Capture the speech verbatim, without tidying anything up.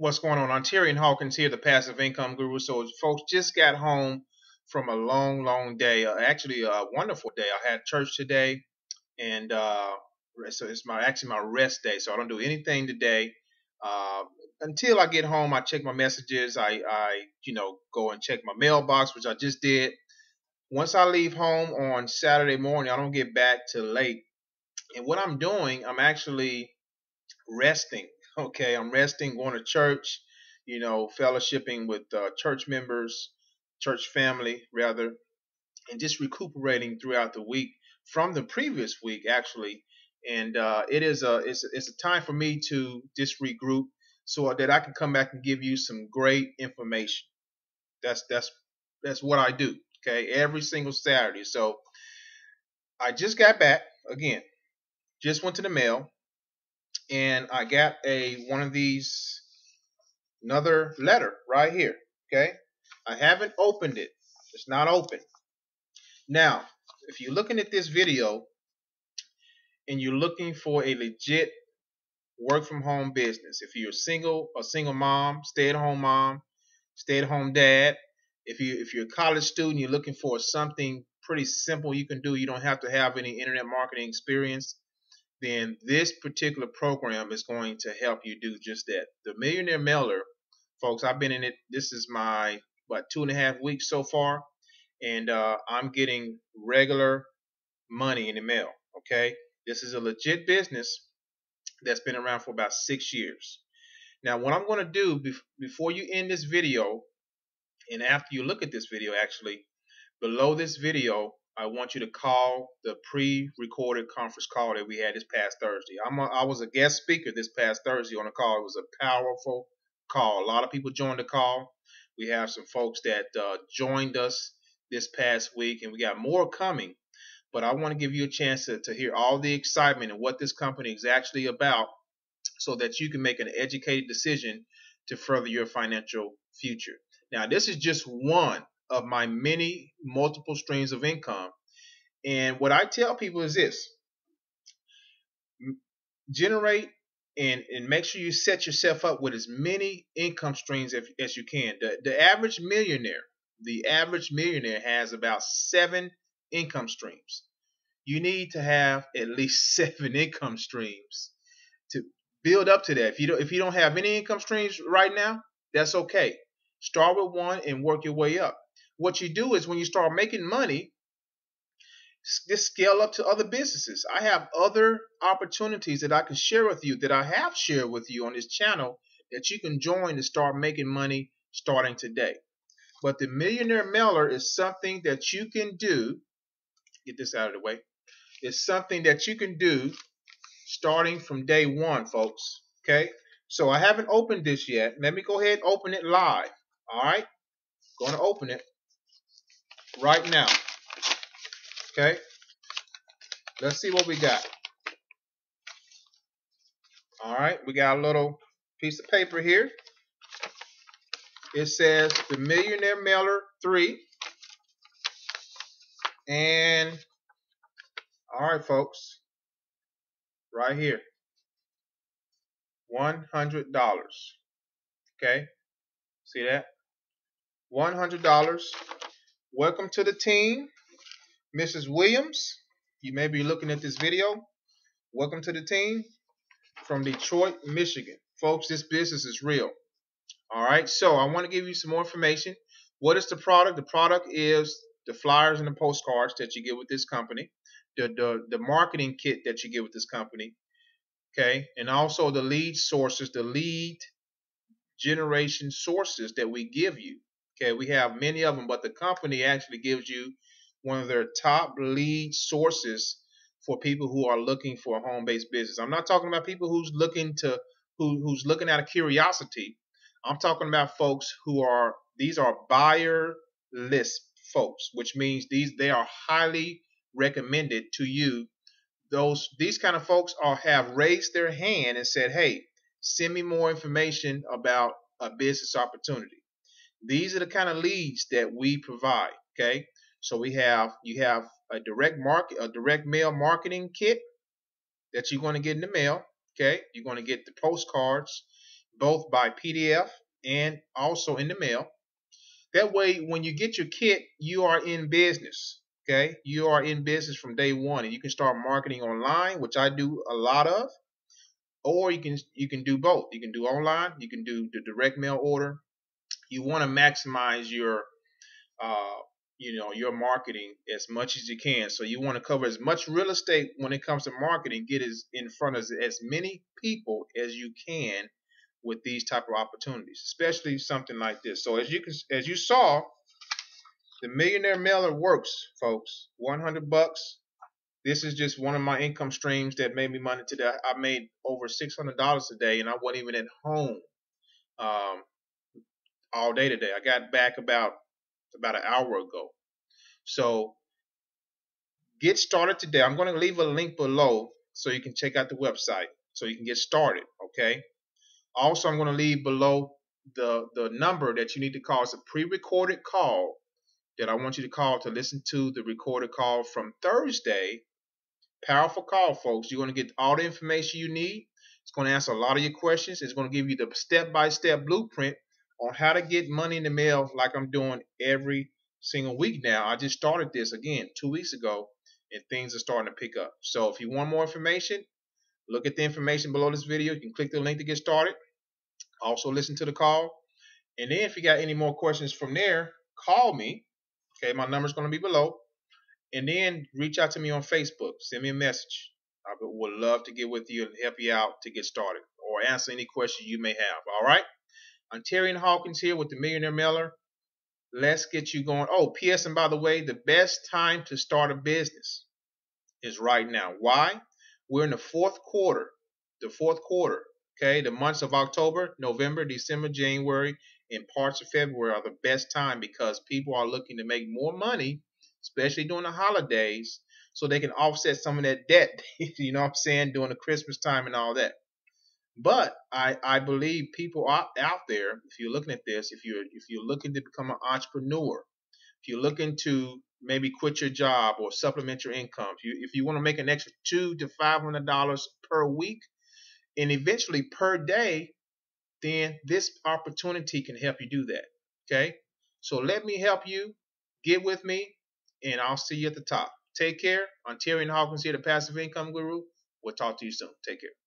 What's going on? Ontarian Hawkins here, the Passive Income Guru. So folks, just got home from a long, long day. Uh, actually, a wonderful day. I had church today, and uh, so it's my actually my rest day. So I don't do anything today uh, until I get home. I check my messages. I, I, you know, go and check my mailbox, which I just did. Once I leave home on Saturday morning, I don't get back till late. And what I'm doing, I'm actually resting. Okay, I'm resting, going to church, you know, fellowshipping with uh, church members, church family, rather, and just recuperating throughout the week from the previous week, actually. And uh, it is a it's, it's a time for me to just regroup so that I can come back and give you some great information. That's that's that's what I do. Okay, every single Saturday. So I just got back again. Just went to the mail. And I got a one of these, another letter right here, okay? I haven't opened it. It's not open. Now, if you're looking at this video and you're looking for a legit work-from-home business, if you're single, a single mom, stay-at-home mom, stay-at-home dad, if, you, if you're a college student, you're looking for something pretty simple you can do. You don't have to have any internet marketing experience. Then this particular program is going to help you do just that. The Millionaire Mailer, folks, I've been in it. This is my, what, two and a half weeks so far, and uh, I'm getting regular money in the mail, okay? This is a legit business that's been around for about six years. Now, what I'm going to do bef before you end this video, and after you look at this video, actually, below this video, I want you to call the pre-recorded conference call that we had this past Thursday. I'm a, I was a guest speaker this past Thursday on a call. It was a powerful call. A lot of people joined the call. We have some folks that uh, joined us this past week, and we got more coming. But I want to give you a chance to, to hear all the excitement and what this company is actually about so that you can make an educated decision to further your financial future. Now, this is just one of my many multiple streams of income. And what I tell people is this: generate and, and make sure you set yourself up with as many income streams as, as you can. The, the average millionaire, the average millionaire has about seven income streams. You need to have at least seven income streams to build up to that. If you don't, if you don't have any income streams right now, that's okay. Start with one and work your way up. What you do is when you start making money, just scale up to other businesses. I have other opportunities that I can share with you that I have shared with you on this channel that you can join to start making money starting today. But the Millionaire Mailer is something that you can do. Get this out of the way. It's something that you can do starting from day one, folks. Okay. So I haven't opened this yet. Let me go ahead and open it live. All right. Going to open it right now. Okay, let's see what we got. All right, we got a little piece of paper here. It says The Millionaire Mailer three. And all right, folks, right here, one hundred dollars. Okay, see that? one hundred dollars. Welcome to the team, Missus Williams. You may be looking at this video. Welcome to the team from Detroit, Michigan. Folks, this business is real. All right, so I want to give you some more information. What is the product? The product is the flyers and the postcards that you get with this company, the, the, the marketing kit that you get with this company, okay, and also the lead sources, the lead generation sources that we give you. Okay, we have many of them, but the company actually gives you one of their top lead sources for people who are looking for a home-based business. I'm not talking about people who's looking to who, who's looking out of curiosity. I'm talking about folks who are these are buyer list folks, which means these they are highly recommended to you. Those these kind of folks are have raised their hand and said, "Hey, send me more information about a business opportunity." These are the kind of leads that we provide. Okay, so we have you have a direct market, a direct mail marketing kit that you're going to get in the mail. Okay, you're going to get the postcards, both by P D F and also in the mail. That way, when you get your kit, you are in business. Okay, you are in business from day one, and you can start marketing online, which I do a lot of, or you can you can do both. You can do online, you can do the direct mail order. You want to maximize your, uh, you know, your marketing as much as you can. So you want to cover as much real estate when it comes to marketing. Get as in front of as many people as you can with these type of opportunities, especially something like this. So as you can, as you saw, the Millionaire Mailer works, folks. one hundred bucks. This is just one of my income streams that made me money today. I made over six hundred dollars a day, and I wasn't even at home um, all day today. I got back about about an hour ago. So get started today. I'm going to leave a link below so you can check out the website so you can get started. Okay. Also, I'm going to leave below the the number that you need to call. It's a pre-recorded call that I want you to call to listen to the recorded call from Thursday. Powerful call, folks. You're going to get all the information you need. It's going to answer a lot of your questions. It's going to give you the step-by-step blueprint on how to get money in the mail, like I'm doing every single week now. I just started this again two weeks ago, and things are starting to pick up. So if you want more information, look at the information below this video. You can click the link to get started. Also listen to the call. And then if you got any more questions from there, call me. Okay, my number's going to be below. And then reach out to me on Facebook. Send me a message. I would love to get with you and help you out to get started or answer any questions you may have. All right? Ontarian Hawkins here with the Millionaire Mailer. Let's get you going. Oh, P S and by the way, the best time to start a business is right now. Why? We're in the fourth quarter, the fourth quarter, okay? The months of October, November, December, January, and parts of February are the best time because people are looking to make more money, especially during the holidays, so they can offset some of that debt, you know what I'm saying, during the Christmas time and all that. But I, I believe people are out there, if you're looking at this, if you're, if you're looking to become an entrepreneur, if you're looking to maybe quit your job or supplement your income, if you, if you want to make an extra two to five hundred dollars per week and eventually per day, then this opportunity can help you do that. Okay, so let me help you. Get with me, and I'll see you at the top. Take care. Ontarian Hawkins here, the Passive Income Guru. We'll talk to you soon. Take care.